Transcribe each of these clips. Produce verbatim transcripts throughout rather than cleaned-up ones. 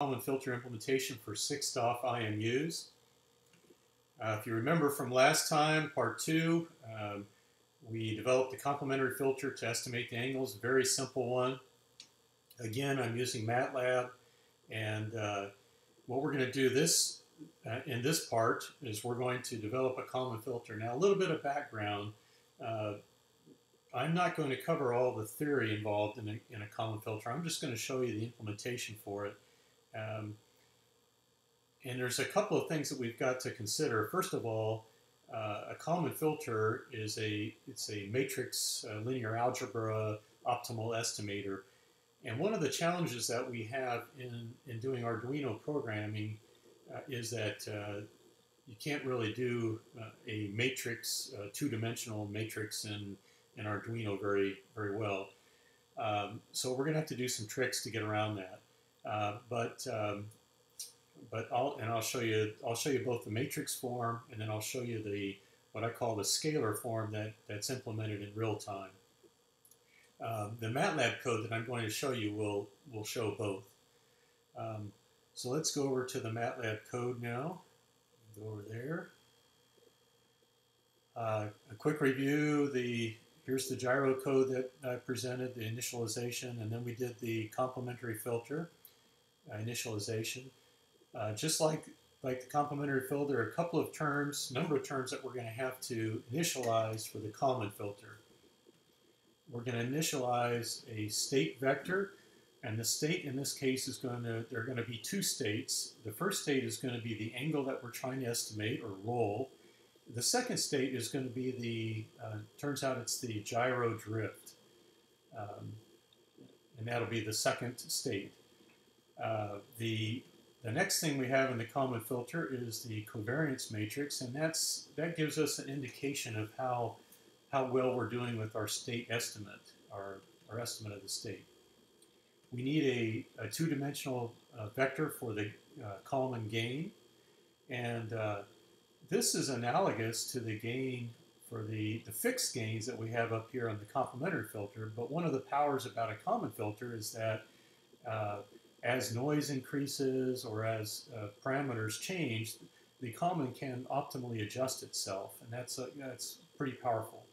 Kalman filter implementation for six D O F I M Us. Uh, if you remember from last time, part two, um, we developed a complementary filter to estimate the angles, a very simple one. Again, I'm using MATLAB, and uh, what we're going to do this uh, in this part is we're going to develop a Kalman filter. Now, a little bit of background. Uh, I'm not going to cover all the theory involved in a, in a Kalman filter. I'm just going to show you the implementation for it. Um, and there's a couple of things that we've got to consider. First of all, uh, a Kalman filter is a it's a matrix uh, linear algebra optimal estimator. And one of the challenges that we have in, in doing Arduino programming uh, is that uh, you can't really do uh, a matrix, uh, two-dimensional matrix in, in Arduino very, very well. Um, so we're going to have to do some tricks to get around that. Uh, but um, but I'll and I'll show you I'll show you both the matrix form, and then I'll show you the what I call the scalar form that that's implemented in real time. Um, the MATLAB code that I'm going to show you will will show both. Um, so let's go over to the MATLAB code now. Go over there. Uh, a quick review. The here's the gyro code that I presented, the initialization, and then we did the complementary filter. Uh, initialization. Uh, just like, like the complementary filter, there are a couple of terms, number of terms that we're going to have to initialize for the Kalman filter. We're going to initialize a state vector, and the state in this case is going to, there are going to be two states. The first state is going to be the angle that we're trying to estimate, or roll. The second state is going to be the, uh, turns out it's the gyro drift, um, and that'll be the second state. Uh, the, the next thing we have in the Kalman filter is the covariance matrix, and that's, that gives us an indication of how, how well we're doing with our state estimate, our, our estimate of the state. We need a, a two-dimensional uh, vector for the uh, Kalman gain, and uh, this is analogous to the gain for the, the fixed gains that we have up here on the complementary filter, but one of the powers about a Kalman filter is that uh, as noise increases or as uh, parameters change, the Kalman can optimally adjust itself, and that's, a, that's pretty powerful.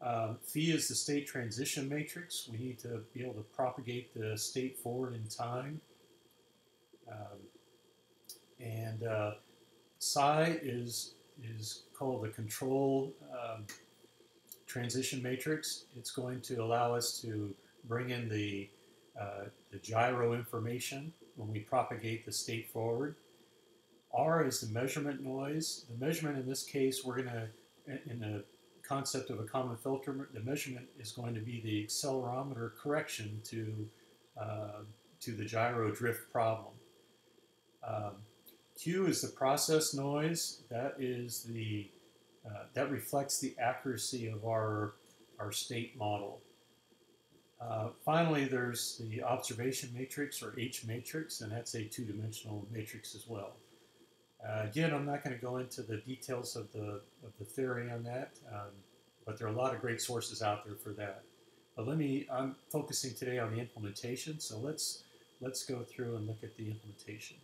Um, phi is the state transition matrix. We need to be able to propagate the state forward in time. Um, and uh, psi is, is called the control um, transition matrix. It's going to allow us to bring in the Uh, the gyro information when we propagate the state forward. R is the measurement noise. The measurement in this case, we're going to, in the concept of a Kalman filter, the measurement is going to be the accelerometer correction to, uh, to the gyro drift problem. Um, Q is the process noise. That is the, uh, that reflects the accuracy of our, our state model. Uh, finally, there's the observation matrix, or H matrix, and that's a two-dimensional matrix as well. Uh, again, I'm not going to go into the details of the, of the theory on that, um, but there are a lot of great sources out there for that. But let me, I'm focusing today on the implementation, so let's, let's go through and look at the implementation.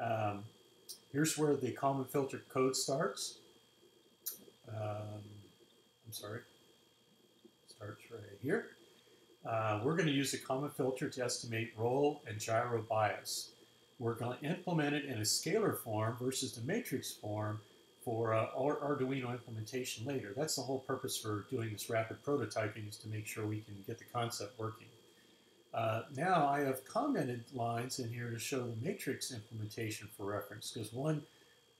Um, here's where the Kalman filter code starts. Um, I'm sorry. Starts right here. Uh, we're going to use a Kalman filter to estimate roll and gyro bias. We're going to implement it in a scalar form versus the matrix form for uh, our Arduino implementation later. That's the whole purpose for doing this rapid prototyping, is to make sure we can get the concept working. Uh, now I have commented lines in here to show the matrix implementation for reference, because one,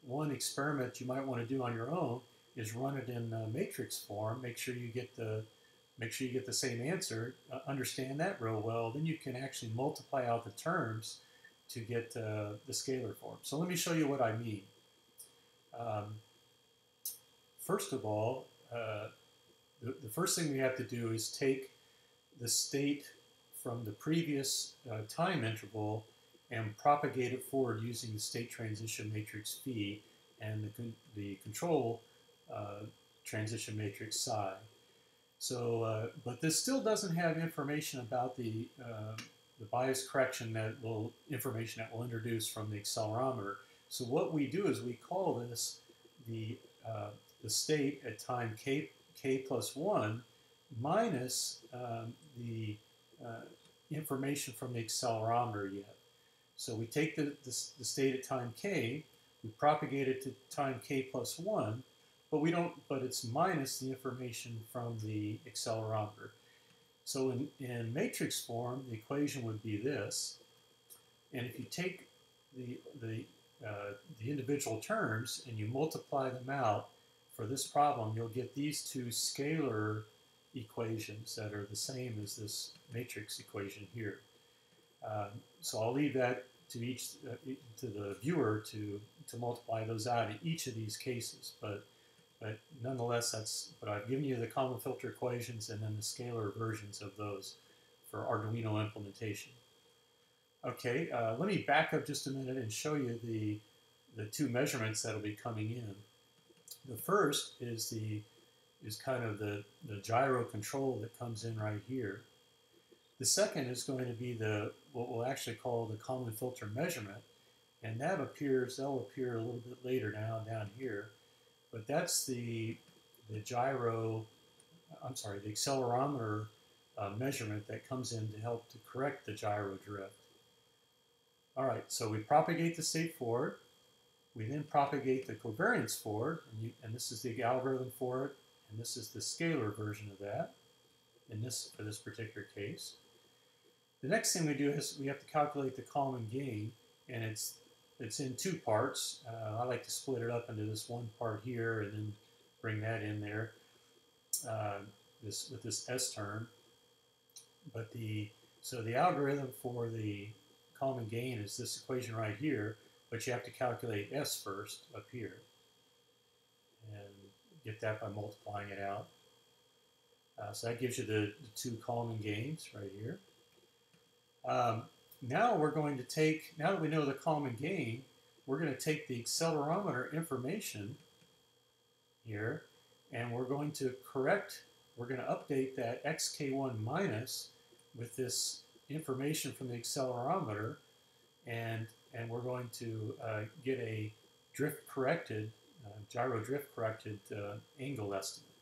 one experiment you might want to do on your own is run it in uh, matrix form, make sure you get the Make sure you get the same answer, uh, understand that real well, then you can actually multiply out the terms to get uh, the scalar form. So let me show you what I mean. Um, first of all, uh, the, the first thing we have to do is take the state from the previous uh, time interval and propagate it forward using the state transition matrix phi and the, con the control uh, transition matrix psi. So, uh, but this still doesn't have information about the, uh, the bias correction that will information that we'll introduce from the accelerometer. So what we do is we call this the uh, the state at time k k plus one minus um, the uh, information from the accelerometer yet. So we take the, the, the state at time k, we propagate it to time k plus one, but we don't. But it's minus the information from the accelerometer. So in, in matrix form, the equation would be this, and if you take the the uh, the individual terms and you multiply them out for this problem, you'll get these two scalar equations that are the same as this matrix equation here. Um, so I'll leave that to each uh, to the viewer to to multiply those out in each of these cases, but. But nonetheless, that's what I've given you, the Kalman filter equations and then the scalar versions of those for Arduino implementation. Okay, uh, let me back up just a minute and show you the, the two measurements that'll be coming in. The first is, the, is kind of the, the gyro control that comes in right here. The second is going to be the what we'll actually call the Kalman filter measurement, and that appears, that'll appear a little bit later down, down here. But that's the, the gyro, I'm sorry, the accelerometer uh, measurement that comes in to help to correct the gyro drift. All right, so we propagate the state forward. We then propagate the covariance forward, and, you, and this is the algorithm for it, and this is the scalar version of that in this, for this particular case. The next thing we do is we have to calculate the Kalman gain, and it's It's in two parts. Uh, I like to split it up into this one part here and then bring that in there uh, this, with this S term. But the so the algorithm for the Kalman gain is this equation right here, but you have to calculate S first up here and get that by multiplying it out. Uh, so that gives you the, the two Kalman gains right here. Um, Now we're going to take, now that we know the Kalman gain, we're going to take the accelerometer information here, and we're going to correct, we're going to update that x k one minus with this information from the accelerometer, and, and we're going to uh, get a drift corrected, uh, gyro drift corrected uh, angle estimate.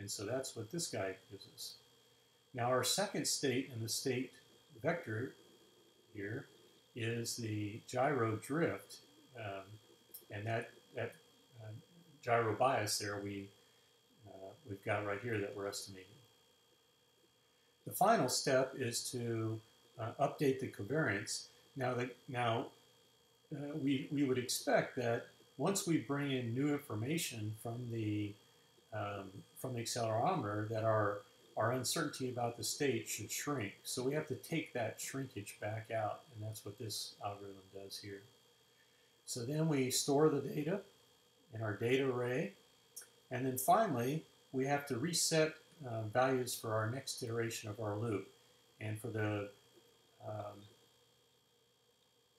And so that's what this guy gives us. Now our second state in the state vector here is the gyro drift, um, and that, that uh, gyro bias there we, uh, we've got right here that we're estimating. The final step is to uh, update the covariance. Now, that, now uh, we, we would expect that once we bring in new information from the, um, from the accelerometer that our our uncertainty about the state should shrink. So we have to take that shrinkage back out, and that's what this algorithm does here. So then we store the data in our data array, and then finally we have to reset uh, values for our next iteration of our loop. And for the um,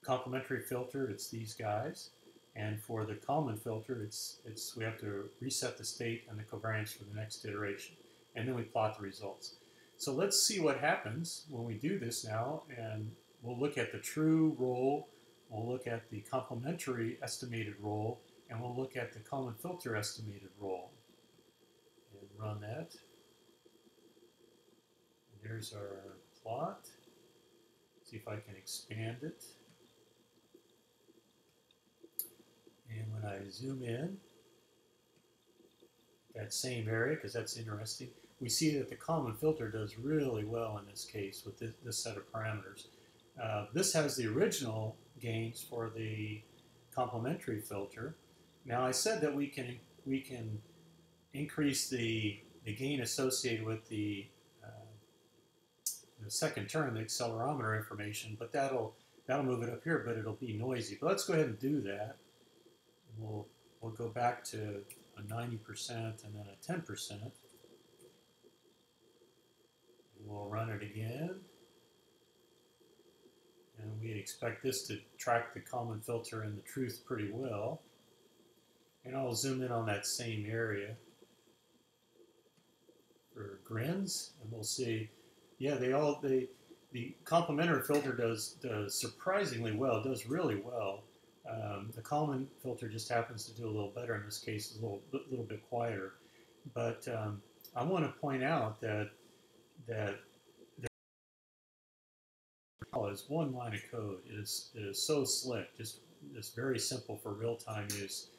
complementary filter, it's these guys, and for the Kalman filter, it's, it's we have to reset the state and the covariance for the next iteration. And then we plot the results. So let's see what happens when we do this now, and we'll look at the true roll, we'll look at the complementary estimated roll, and we'll look at the Kalman filter estimated roll. And run that. And there's our plot. Let's see if I can expand it. And when I zoom in, that same area, because that's interesting, we see that the Kalman filter does really well in this case with this, this set of parameters. Uh, this has the original gains for the complementary filter. Now I said that we can we can increase the the gain associated with the, uh, the second term, the accelerometer information, but that'll that'll move it up here, but it'll be noisy. But let's go ahead and do that. We'll we'll go back to a ninety percent and then a ten percent. We'll run it again. And we expect this to track the Kalman filter and the truth pretty well. And I'll zoom in on that same area for grins, and we'll see, yeah, they all, they, The complementary filter does, does surprisingly well. It does really well. Um, the Kalman filter just happens to do a little better in this case. It's a little, little bit quieter. But um, I want to point out that that there is one line of code. It is, it is so slick. Just it's very simple for real-time use.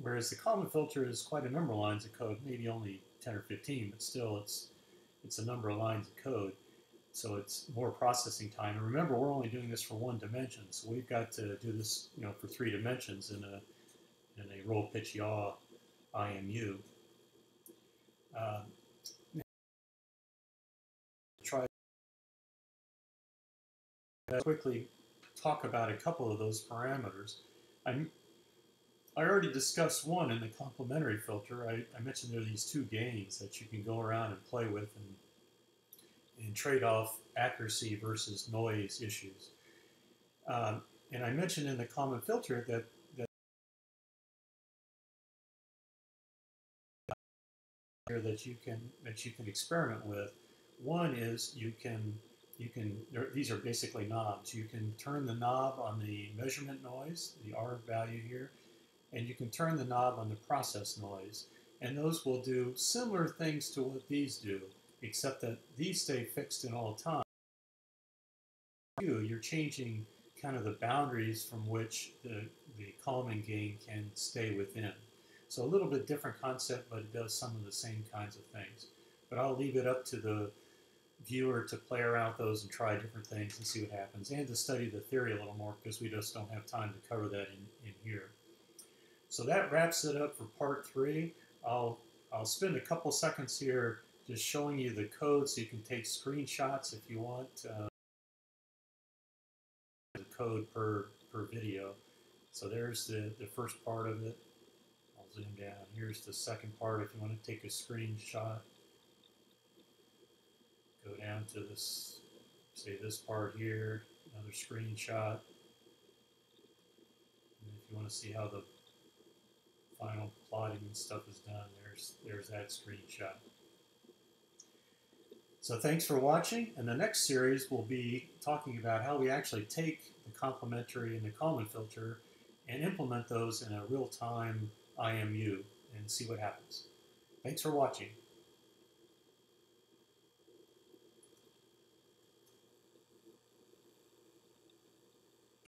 Whereas the Kalman filter is quite a number of lines of code, maybe only ten or fifteen, but still it's it's a number of lines of code. So it's more processing time. And remember, we're only doing this for one dimension, so we've got to do this, you know, for three dimensions in a in a roll, pitch, yaw I M U. Um, try to quickly talk about a couple of those parameters. I'm, I already discussed one in the complementary filter. I, I mentioned there are these two gains that you can go around and play with and and trade off accuracy versus noise issues. Um, and I mentioned in the Kalman filter that, that that you can that you can experiment with. One is you can you can there, these are basically knobs. You can turn the knob on the measurement noise, the R value here, and you can turn the knob on the process noise. And those will do similar things to what these do, except that these stay fixed in all time. You're changing kind of the boundaries from which the, the Kalman gain can stay within. So a little bit different concept, but it does some of the same kinds of things. But I'll leave it up to the viewer to play around with those and try different things and see what happens, and to study the theory a little more, because we just don't have time to cover that in, in here. So that wraps it up for part three. I'll, I'll spend a couple seconds here just showing you the code so you can take screenshots if you want. Uh, the code per, per video. So there's the, the first part of it. I'll zoom down. Here's the second part if you want to take a screenshot. Go down to this, say this part here, another screenshot. And if you want to see how the final plotting and stuff is done, there's, there's that screenshot. So thanks for watching, and the next series will be talking about how we actually take the complementary and the Kalman filter and implement those in a real-time I M U and see what happens. Thanks for watching.